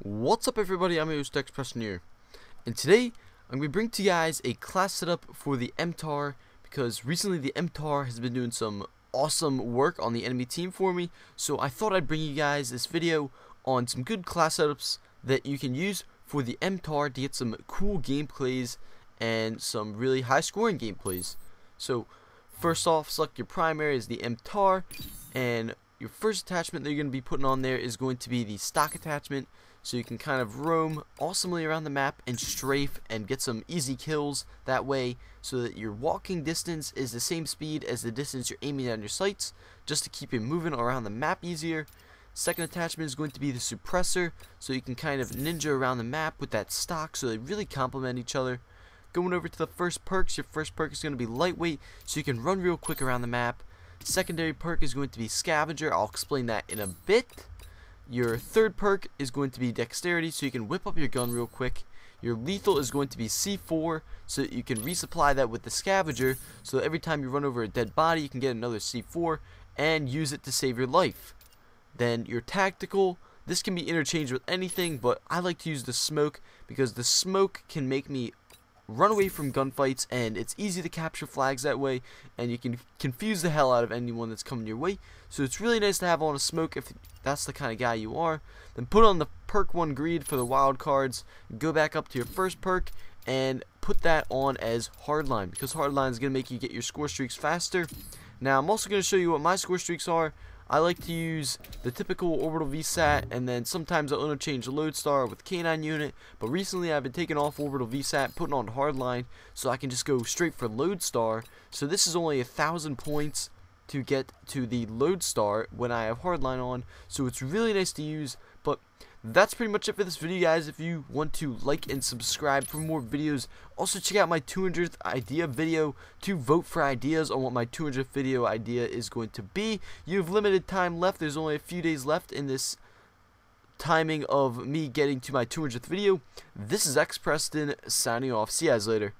What's up everybody, I'm your host X Preston here, and today I'm going to bring to you guys a class setup for the MTAR, because recently the MTAR has been doing some awesome work on the enemy team for me, so I thought I'd bring you guys this video on some good class setups that you can use for the MTAR to get some cool gameplays and some really high scoring gameplays. So first off, select your primary as the MTAR, and your first attachment that you're going to be putting on there is going to be the stock attachment, so you can kind of roam awesomely around the map and strafe and get some easy kills that way, so that your walking distance is the same speed as the distance you're aiming at your sights, just to keep you moving around the map easier. Second attachment is going to be the suppressor, so you can kind of ninja around the map with that stock, so they really complement each other. Going over to the first perks, your first perk is going to be lightweight, so you can run real quick around the map. Secondary perk is going to be scavenger, I'll explain that in a bit. Your third perk is going to be dexterity, so you can whip up your gun real quick. Your lethal is going to be C4, so that you can resupply that with the scavenger, so that every time you run over a dead body you can get another C4 and use it to save your life. Then your tactical, this can be interchanged with anything, but I like to use the smoke, because the smoke can make me run away from gunfights, and it's easy to capture flags that way, and you can confuse the hell out of anyone that's coming your way, so it's really nice to have on a smoke if that's the kind of guy you are. Then put on the perk 1 greed for the wild cards, go back up to your first perk and put that on as hardline, because hardline is going to make you get your score streaks faster. Now I'm also going to show you what my score streaks are. I like to use the typical Orbital VSAT, and then sometimes I'll interchange Loadstar with K9 unit, but recently I've been taking off Orbital VSAT, putting on Hardline, so I can just go straight for Loadstar. So this is only 1,000 points to get to the Loadstar when I have Hardline on, so it's really nice to use. But that's pretty much it for this video, guys. If you want to like and subscribe for more videos, also check out my 200th idea video to vote for ideas on what my 200th video idea is going to be. You have limited time left, there's only a few days left in this timing of me getting to my 200th video. This is X Preston signing off, see you guys later.